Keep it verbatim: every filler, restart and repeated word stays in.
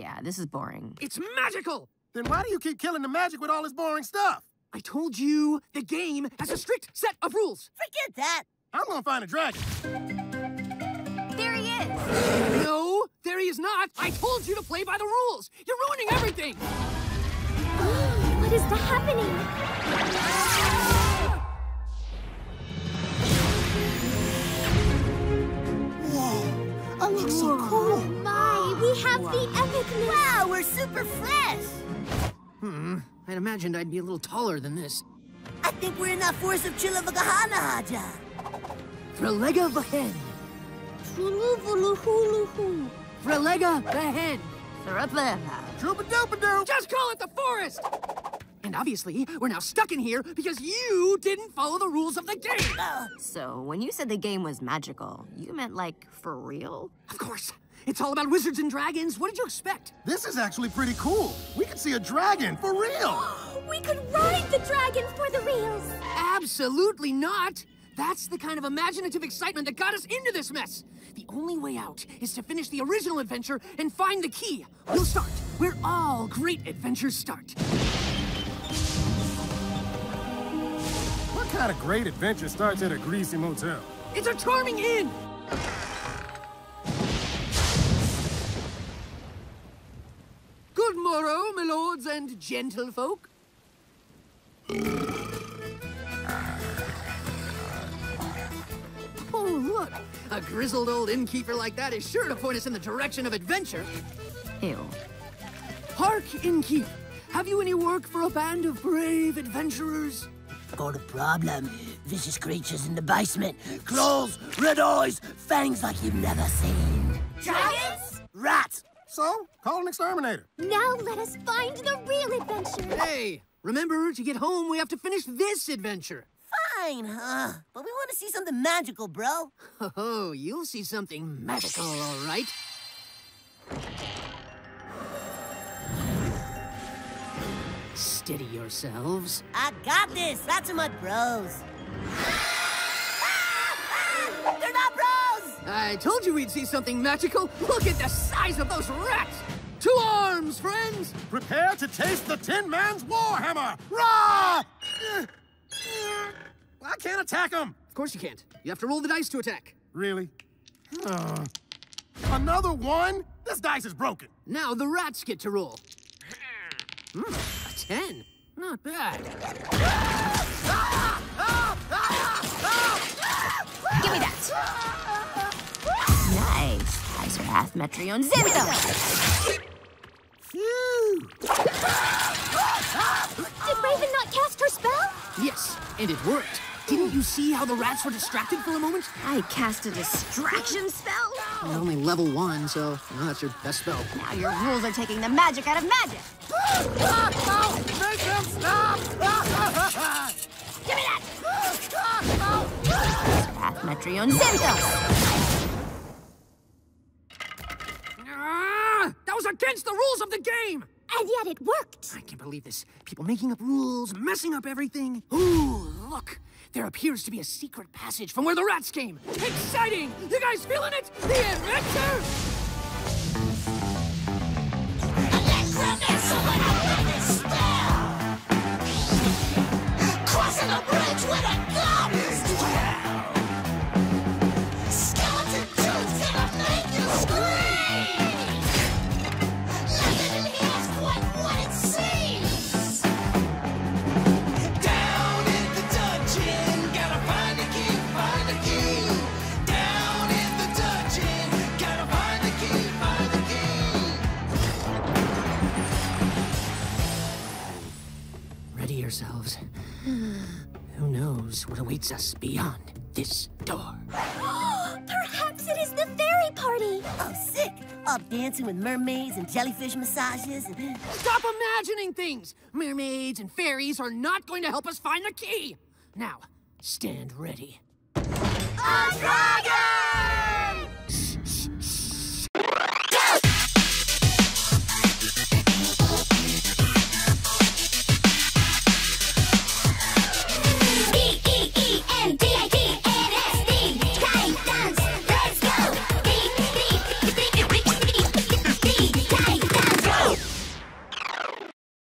Yeah, this is boring. It's magical! Then why do you keep killing the magic with all this boring stuff? I told you, the game has a strict set of rules. Forget that. I'm gonna find a dragon. There he is. No, there he is not. I told you to play by the rules. You're ruining everything. What is happening? That looks so cool. Oh my, we have wow. the epicness. Wow, we're super fresh. Hmm, I'd imagined I'd be a little taller than this. I think we're in that forest of Chilavagahanahaja. Frelega Vahen. Chuluvuluhuluhu. Frelega Vahen. Sarapleha. Troopadoopadoo. Just call it the forest. And obviously, we're now stuck in here because you didn't follow the rules of the game! Uh, so, when you said the game was magical, you meant, like, for real? Of course! It's all about wizards and dragons! What did you expect? This is actually pretty cool! We could see a dragon, for real! We could ride the dragon for the reals! Absolutely not! That's the kind of imaginative excitement that got us into this mess! The only way out is to finish the original adventure and find the key! We'll start where all great adventures start! What kind of great adventure starts at a greasy motel? It's a charming inn! Good morrow, my lords and gentlefolk. Oh, look! A grizzled old innkeeper like that is sure to point us in the direction of adventure. Ew. Hark, innkeeper! Have you any work for a band of brave adventurers? Got a problem. Vicious creatures in the basement. Claws, red eyes, fangs like you've never seen. Dragons? Rats. So, call an exterminator. Now let us find the real adventure. Hey, remember, to get home, we have to finish this adventure. Fine, huh? But we want to see something magical, bro. Oh, you'll see something magical, all right. Steady yourselves. I got this. That's my bros. They're not bros! I told you we'd see something magical. Look at the size of those rats! To arms, friends! Prepare to taste the Tin Man's Warhammer! Rah! I can't attack him! Of course you can't. You have to roll the dice to attack. Really? Uh, another one? This dice is broken. Now the rats get to roll. Mm. ten. Not bad. Give me that. Nice. Kaiser Hathmetrion Zemidon. Phew. Did Raven not cast her spell? Yes, and it worked. Didn't you see how the rats were distracted for a moment? I cast a distraction spell? You're only level one, so no, that's your best spell. Now your rules are taking the magic out of magic. Oh, no, make him stop! Give me that! Hathmetrion Zemidon! That was against the rules of the game! And yet it worked! I can't believe this. People making up rules, messing up everything. Ooh, look! There appears to be a secret passage from where the rats came! Exciting! You guys feeling it? The adventure! Crossing a bridge with a gun is twelve! Skeleton dude's gonna make you scream! Living in here's quite what it seems! Ourselves. Who knows what awaits us beyond this door? Perhaps it is the fairy party! Oh, sick! All dancing with mermaids and jellyfish massages and... Stop imagining things! Mermaids and fairies are not going to help us find the key! Now, stand ready. A dragon!